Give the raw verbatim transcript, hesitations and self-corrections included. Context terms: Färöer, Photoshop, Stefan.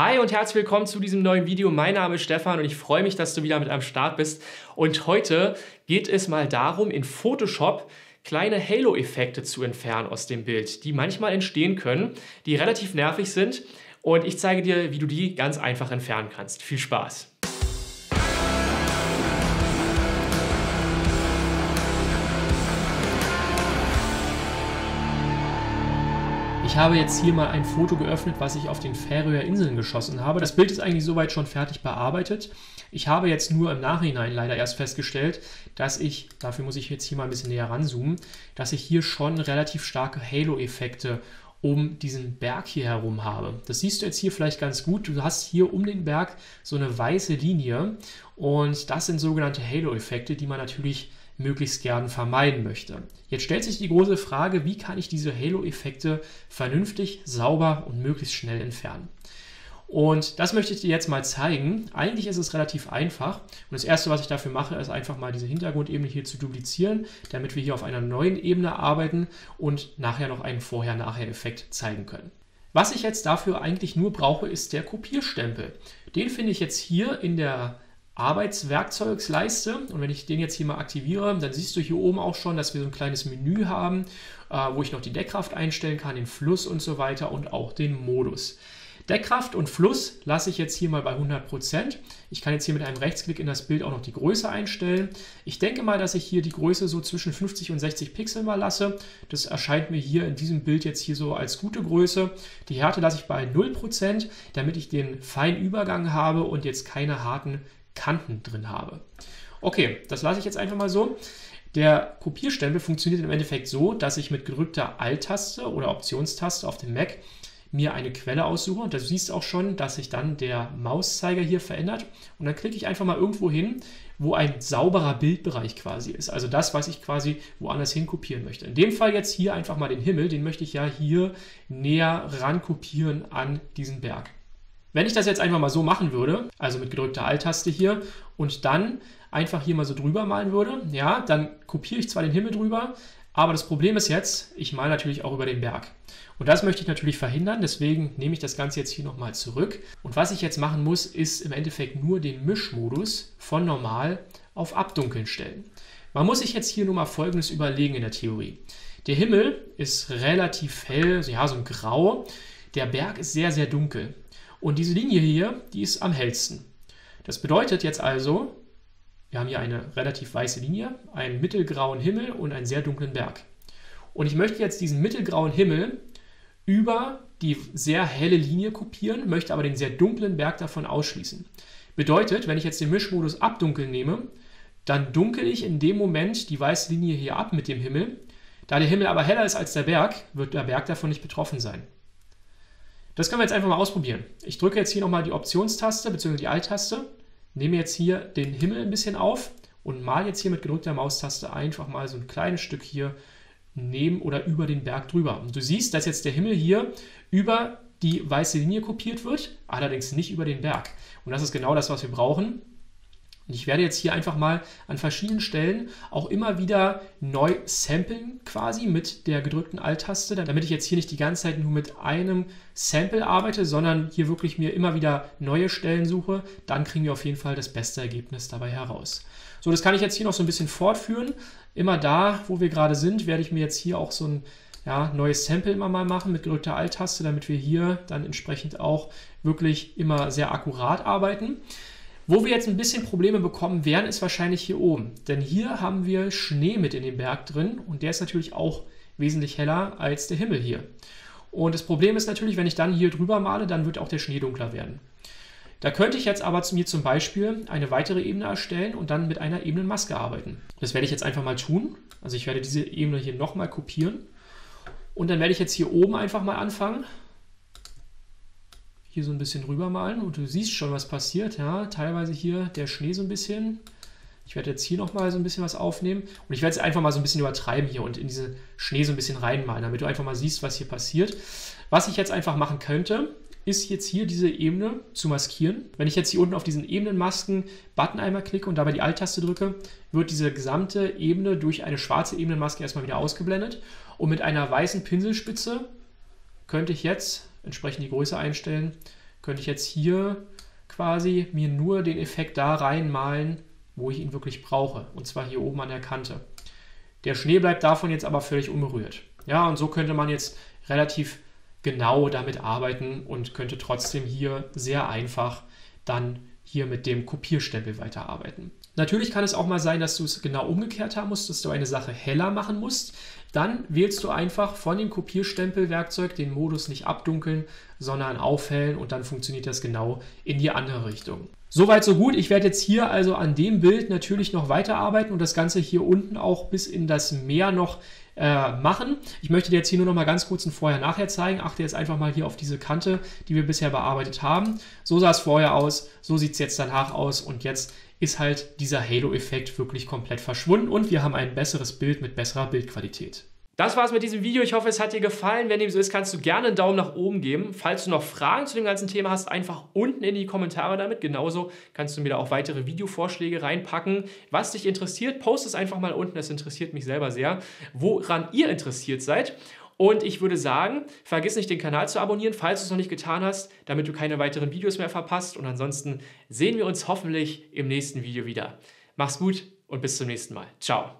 Hi und herzlich willkommen zu diesem neuen Video. Mein Name ist Stefan und ich freue mich, dass du wieder mit am Start bist. Und heute geht es mal darum, in Photoshop kleine Halo-Effekte zu entfernen aus dem Bild, die manchmal entstehen können, die relativ nervig sind. Und ich zeige dir, wie du die ganz einfach entfernen kannst. Viel Spaß! Ich habe jetzt hier mal ein Foto geöffnet, was ich auf den Färöer Inseln geschossen habe. Das Bild ist eigentlich soweit schon fertig bearbeitet. Ich habe jetzt nur im Nachhinein leider erst festgestellt, dass ich, dafür muss ich jetzt hier mal ein bisschen näher ranzoomen, dass ich hier schon relativ starke Halo-Effekte um diesen Berg hier herum habe. Das siehst du jetzt hier vielleicht ganz gut. Du hast hier um den Berg so eine weiße Linie und das sind sogenannte Halo-Effekte, die man natürlich möglichst gern vermeiden möchte. Jetzt stellt sich die große Frage, wie kann ich diese Halo-Effekte vernünftig, sauber und möglichst schnell entfernen? Und das möchte ich dir jetzt mal zeigen. Eigentlich ist es relativ einfach. Und das Erste, was ich dafür mache, ist einfach mal diese Hintergrundebene hier zu duplizieren, damit wir hier auf einer neuen Ebene arbeiten und nachher noch einen Vorher-Nachher-Effekt zeigen können. Was ich jetzt dafür eigentlich nur brauche, ist der Kopierstempel. Den finde ich jetzt hier in der Arbeitswerkzeugsleiste und wenn ich den jetzt hier mal aktiviere, dann siehst du hier oben auch schon, dass wir so ein kleines Menü haben, wo ich noch die Deckkraft einstellen kann, den Fluss und so weiter und auch den Modus. Deckkraft und Fluss lasse ich jetzt hier mal bei hundert Prozent. Ich kann jetzt hier mit einem Rechtsklick in das Bild auch noch die Größe einstellen. Ich denke mal, dass ich hier die Größe so zwischen fünfzig und sechzig Pixel mal lasse. Das erscheint mir hier in diesem Bild jetzt hier so als gute Größe. Die Härte lasse ich bei null Prozent, damit ich den feinen Übergang habe und jetzt keine harten Kanten drin habe. Okay, das lasse ich jetzt einfach mal so. Der Kopierstempel funktioniert im Endeffekt so, dass ich mit gedrückter Alt-Taste oder Optionstaste auf dem Mac mir eine Quelle aussuche und du siehst auch schon, dass sich dann der Mauszeiger hier verändert und dann klicke ich einfach mal irgendwo hin, wo ein sauberer Bildbereich quasi ist. Also das, was ich quasi woanders hin kopieren möchte. In dem Fall jetzt hier einfach mal den Himmel, den möchte ich ja hier näher ran kopieren an diesen Berg. Wenn ich das jetzt einfach mal so machen würde, also mit gedrückter Alt-Taste hier und dann einfach hier mal so drüber malen würde, ja, dann kopiere ich zwar den Himmel drüber, aber das Problem ist jetzt, ich male natürlich auch über den Berg. Und das möchte ich natürlich verhindern, deswegen nehme ich das Ganze jetzt hier nochmal zurück. Und was ich jetzt machen muss, ist im Endeffekt nur den Mischmodus von normal auf abdunkeln stellen. Man muss sich jetzt hier nur mal Folgendes überlegen in der Theorie. Der Himmel ist relativ hell, ja, so ein Grau. Der Berg ist sehr, sehr dunkel. Und diese Linie hier, die ist am hellsten. Das bedeutet jetzt also, wir haben hier eine relativ weiße Linie, einen mittelgrauen Himmel und einen sehr dunklen Berg. Und ich möchte jetzt diesen mittelgrauen Himmel über die sehr helle Linie kopieren, möchte aber den sehr dunklen Berg davon ausschließen. Bedeutet, wenn ich jetzt den Mischmodus abdunkeln nehme, dann dunkel ich in dem Moment die weiße Linie hier ab mit dem Himmel. Da der Himmel aber heller ist als der Berg, wird der Berg davon nicht betroffen sein. Das können wir jetzt einfach mal ausprobieren. Ich drücke jetzt hier nochmal die Optionstaste bzw. die Alt-Taste, nehme jetzt hier den Himmel ein bisschen auf und male jetzt hier mit gedrückter Maustaste einfach mal so ein kleines Stück hier neben oder über den Berg drüber. Und du siehst, dass jetzt der Himmel hier über die weiße Linie kopiert wird, allerdings nicht über den Berg. Und das ist genau das, was wir brauchen. Und ich werde jetzt hier einfach mal an verschiedenen Stellen auch immer wieder neu samplen quasi mit der gedrückten Alt-Taste, damit ich jetzt hier nicht die ganze Zeit nur mit einem Sample arbeite, sondern hier wirklich mir immer wieder neue Stellen suche. Dann kriegen wir auf jeden Fall das beste Ergebnis dabei heraus. So, das kann ich jetzt hier noch so ein bisschen fortführen. Immer da, wo wir gerade sind, werde ich mir jetzt hier auch so ein ja, neues Sample immer mal machen mit gedrückter Alt-Taste, damit wir hier dann entsprechend auch wirklich immer sehr akkurat arbeiten. Wo wir jetzt ein bisschen Probleme bekommen werden, ist wahrscheinlich hier oben. Denn hier haben wir Schnee mit in den Berg drin und der ist natürlich auch wesentlich heller als der Himmel hier. Und das Problem ist natürlich, wenn ich dann hier drüber male, dann wird auch der Schnee dunkler werden. Da könnte ich jetzt aber zu mir zum Beispiel eine weitere Ebene erstellen und dann mit einer Ebenenmaske arbeiten. Das werde ich jetzt einfach mal tun. Also ich werde diese Ebene hier nochmal kopieren. Und dann werde ich jetzt hier oben einfach mal anfangen. Hier so ein bisschen rüber malen und du siehst schon, was passiert. Ja, teilweise hier der Schnee so ein bisschen. Ich werde jetzt hier nochmal so ein bisschen was aufnehmen und ich werde es einfach mal so ein bisschen übertreiben hier und in diesen Schnee so ein bisschen reinmalen, damit du einfach mal siehst, was hier passiert. Was ich jetzt einfach machen könnte, ist jetzt hier diese Ebene zu maskieren. Wenn ich jetzt hier unten auf diesen Ebenenmasken-Button einmal klicke und dabei die Alt-Taste drücke, wird diese gesamte Ebene durch eine schwarze Ebenenmaske erstmal wieder ausgeblendet und mit einer weißen Pinselspitze könnte ich jetzt entsprechend die Größe einstellen, könnte ich jetzt hier quasi mir nur den Effekt da reinmalen, wo ich ihn wirklich brauche, und zwar hier oben an der Kante. Der Schnee bleibt davon jetzt aber völlig unberührt. Ja, und so könnte man jetzt relativ genau damit arbeiten und könnte trotzdem hier sehr einfach dann hier mit dem Kopierstempel weiterarbeiten. Natürlich kann es auch mal sein, dass du es genau umgekehrt haben musst, dass du eine Sache heller machen musst. Dann wählst du einfach von dem Kopierstempelwerkzeug den Modus nicht abdunkeln, sondern aufhellen, und dann funktioniert das genau in die andere Richtung. Soweit so gut. Ich werde jetzt hier also an dem Bild natürlich noch weiterarbeiten und das Ganze hier unten auch bis in das Meer noch äh, machen. Ich möchte dir jetzt hier nur noch mal ganz kurz ein Vorher-Nachher zeigen. Achte jetzt einfach mal hier auf diese Kante, die wir bisher bearbeitet haben. So sah es vorher aus, so sieht es jetzt danach aus, und jetzt ist halt dieser Halo-Effekt wirklich komplett verschwunden und wir haben ein besseres Bild mit besserer Bildqualität. Das war's mit diesem Video. Ich hoffe, es hat dir gefallen. Wenn dem so ist, kannst du gerne einen Daumen nach oben geben. Falls du noch Fragen zu dem ganzen Thema hast, einfach unten in die Kommentare damit. Genauso kannst du mir da auch weitere Videovorschläge reinpacken. Was dich interessiert, post es einfach mal unten. Das interessiert mich selber sehr, woran ihr interessiert seid. Und ich würde sagen, vergiss nicht, den Kanal zu abonnieren, falls du es noch nicht getan hast, damit du keine weiteren Videos mehr verpasst. Und ansonsten sehen wir uns hoffentlich im nächsten Video wieder. Mach's gut und bis zum nächsten Mal. Ciao.